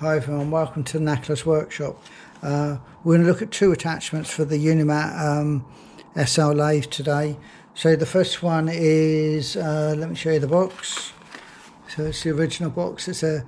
Hi everyone, welcome to The Knackler's Workshop. We're going to look at two attachments for the Unimat SL lathe today. So the first one is, let me show you the box. So it's the original box. It's a,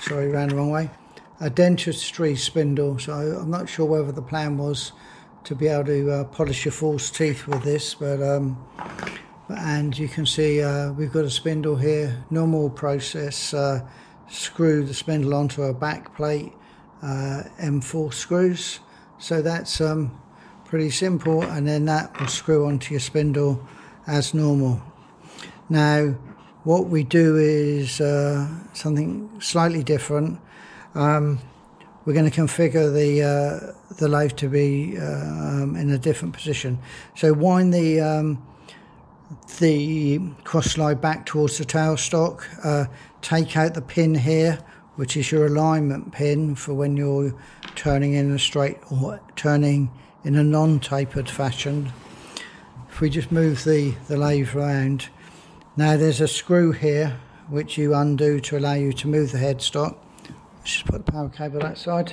sorry, ran the wrong way, a dentistry spindle. So I'm not sure whether the plan was to be able to polish your false teeth with this, but and you can see we've got a spindle here, normal process. Screw the spindle onto a back plate, M4 screws, so that's pretty simple, and then that will screw onto your spindle as normal. Now what we do is something slightly different. We're going to configure the lathe to be in a different position, so wind the cross slide back towards the tailstock. Take out the pin here, which is your alignment pin for when you're turning in a straight or turning in a non-tapered fashion. If we just move the lathe around, now there's a screw here which you undo to allow you to move the headstock. Let's just put the power cable that side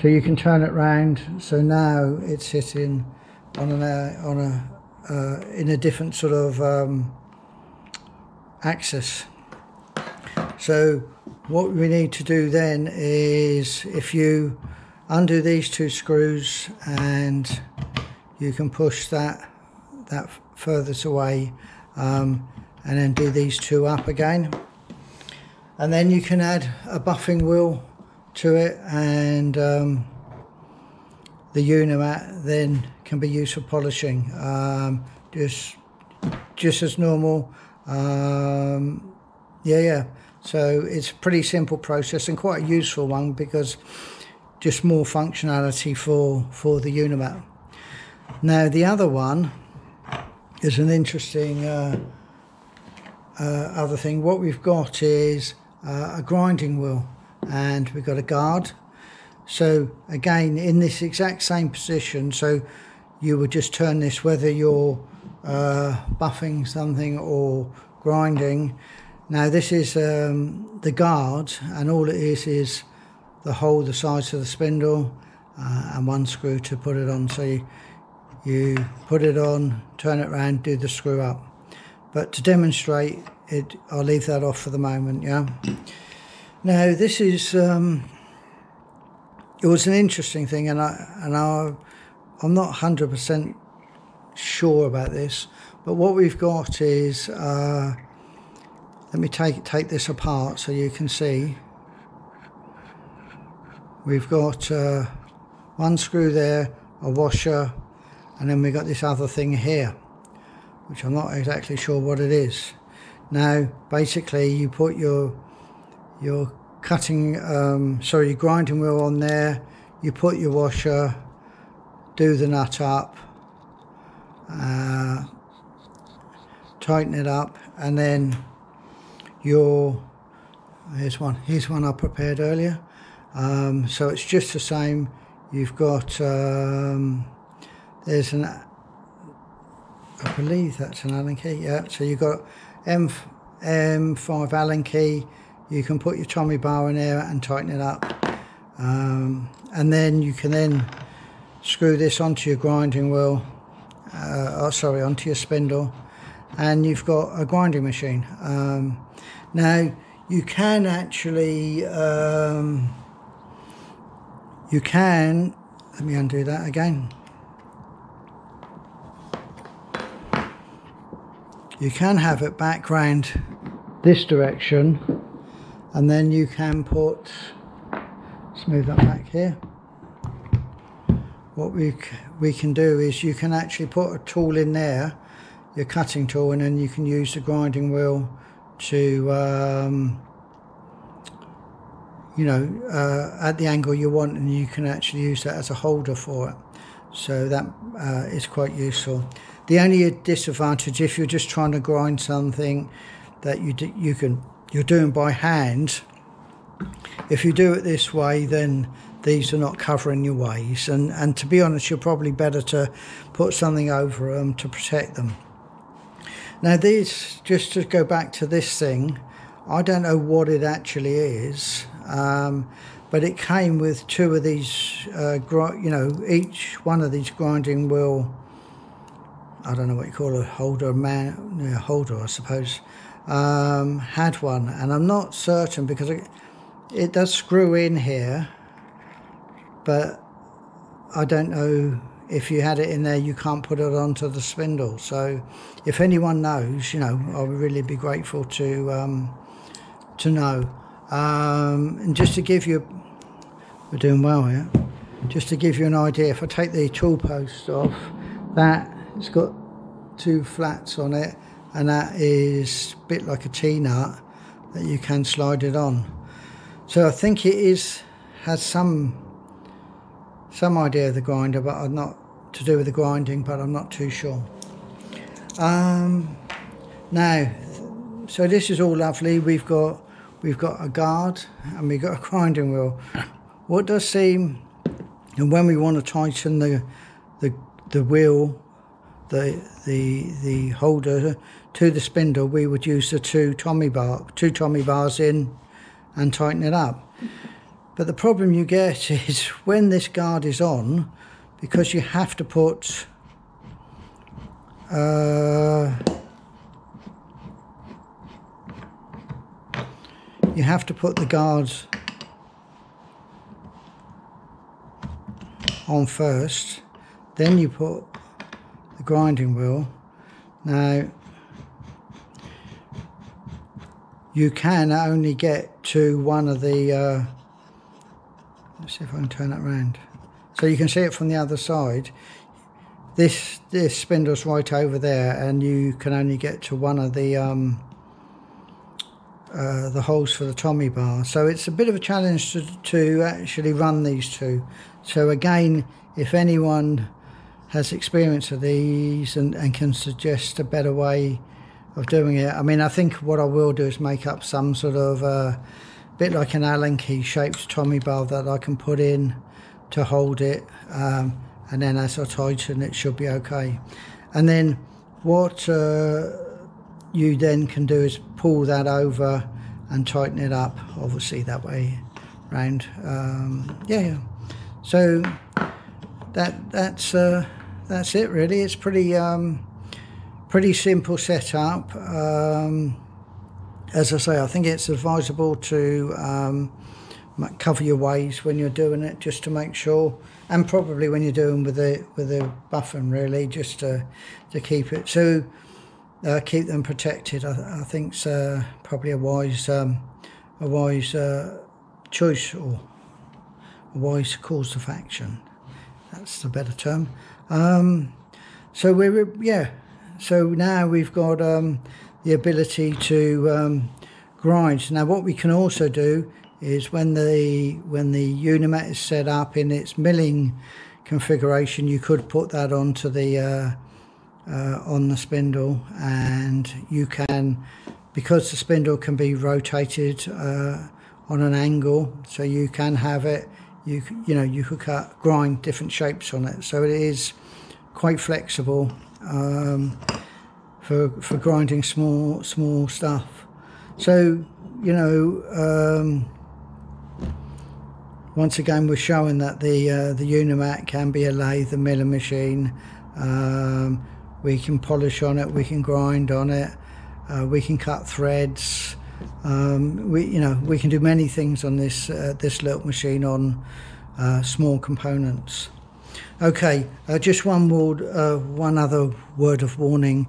so you can turn it round. So now it's sitting in a different sort of axis. So what we need to do then is, if you undo these two screws and you can push that furthest away, and then do these two up again, and then you can add a buffing wheel to it, and the Unimat then can be used for polishing, just as normal. So it's a pretty simple process and quite a useful one, because just more functionality for the Unimat. Now the other one is an interesting other thing. What we've got is a grinding wheel, and we've got a guard. So again, in this exact same position, so you would just turn this whether you're buffing something or grinding. Now this is the guard, and all it is the hole the size of the spindle, and one screw to put it on. So you put it on, turn it around, do the screw up. But to demonstrate it, I'll leave that off for the moment, yeah. Now this is it was an interesting thing, and I'm not 100% sure about this, but what we've got is, let me take this apart so you can see. We've got one screw there, a washer, and then we've got this other thing here, which I'm not exactly sure what it is. Now basically you put your cutting, sorry, your grinding wheel on there, you put your washer, do the nut up, tighten it up, and then here's one I prepared earlier, so it's just the same. You've got there's an, I believe that's an Allen key, yeah, so you've got M5 Allen key. You can put your Tommy bar in there and tighten it up, and then you can then screw this onto your grinding wheel, onto your spindle, and you've got a grinding machine. Now you can actually let me undo that again. You can have it back round this direction, and then you can put, let's move that back here. What we can do is you can actually put a tool in there, your cutting tool, and then you can use the grinding wheel to at the angle you want, and you can actually use that as a holder for it. So that is quite useful. The only disadvantage, if you're just trying to grind something that you're doing by hand, if you do it this way, then these are not covering your ways, and to be honest, you're probably better to put something over them to protect them. Now these, just to go back to this thing, I don't know what it actually is, But it came with two of these, each one of these grinding wheel, I don't know what you call a holder, I suppose, had one. And I'm not certain because it does screw in here, but I don't know if you had it in there, you can't put it onto the spindle. So if anyone knows, I would really be grateful to know. And just to give you, we're doing well here, just to give you an idea, if I take the tool post off, that it's got two flats on it, and that is a bit like a T-nut that you can slide it on. So I think it has some idea of the grinder, but I'm not to do with the grinding, but I'm not too sure. Now, so this is all lovely. We've got a guard and we've got a grinding wheel. What does seem, and when we want to tighten the wheel, the holder to the spindle, we would use the two Tommy bars in and tighten it up. But the problem you get is when this guard is on, because you have to put the guards on first, then you put the grinding wheel. Now, you can only get to one of the, let's see if I can turn that round. So you can see it from the other side. This spindle's right over there, and you can only get to one of the holes for the Tommy bar, so it's a bit of a challenge to actually run these two. So again, if anyone has experience of these and can suggest a better way of doing it, I mean, I think what I will do is make up some sort of bit like an Allen key shaped Tommy bar that I can put in to hold it, and then as I tighten it should be okay. And then what you then can do is pull that over and tighten it up, obviously that way round. So that's it really. It's pretty pretty simple setup. As I say, I think it's advisable to cover your ways when you're doing it, just to make sure, and probably when you're doing with the buffing really, just to keep it so. Keep them protected. I think it's probably a wise choice, or a wise course of action. That's the better term. So So now we've got the ability to grind. Now what we can also do is when the Unimat is set up in its milling configuration, you could put that onto the. On the spindle, and you can, because the spindle can be rotated on an angle, so you can have it, you could grind different shapes on it, so it is quite flexible for grinding small stuff. So once again we're showing that the Unimat can be a lathe and miller machine. We can polish on it, we can grind on it, we can cut threads, we can do many things on this little machine on small components. Okay, just one other word of warning.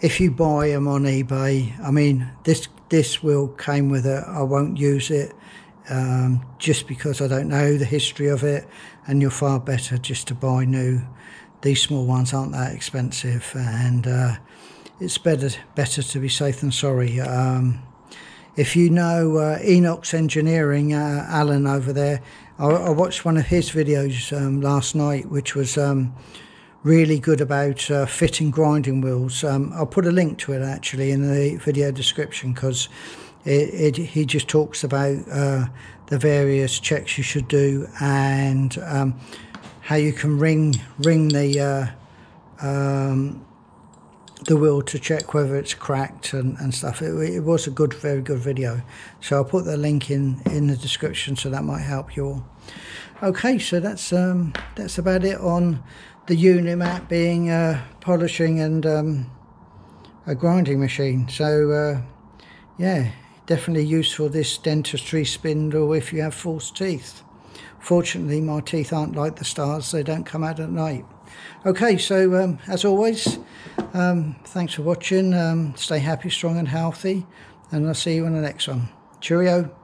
If you buy them on eBay, I mean this wheel came with it, I won't use it just because I don't know the history of it, and you're far better just to buy new. These small ones aren't that expensive, and it's better to be safe than sorry. If you know ENOTS Engineering, Alan over there, I watched one of his videos last night, which was really good about fitting grinding wheels. I'll put a link to it actually in the video description, because he just talks about the various checks you should do, and how you can ring the the wheel to check whether it's cracked and stuff. It was a good, very good video. So I'll put the link in the description, so that might help you all. Okay, so that's about it on the Unimat being polishing and a grinding machine. So yeah, definitely useful, this dentistry spindle, if you have false teeth. Fortunately, my teeth aren't like the stars, they don't come out at night. Okay, so as always, thanks for watching. Stay happy, strong and healthy, and I'll see you on the next one. Cheerio.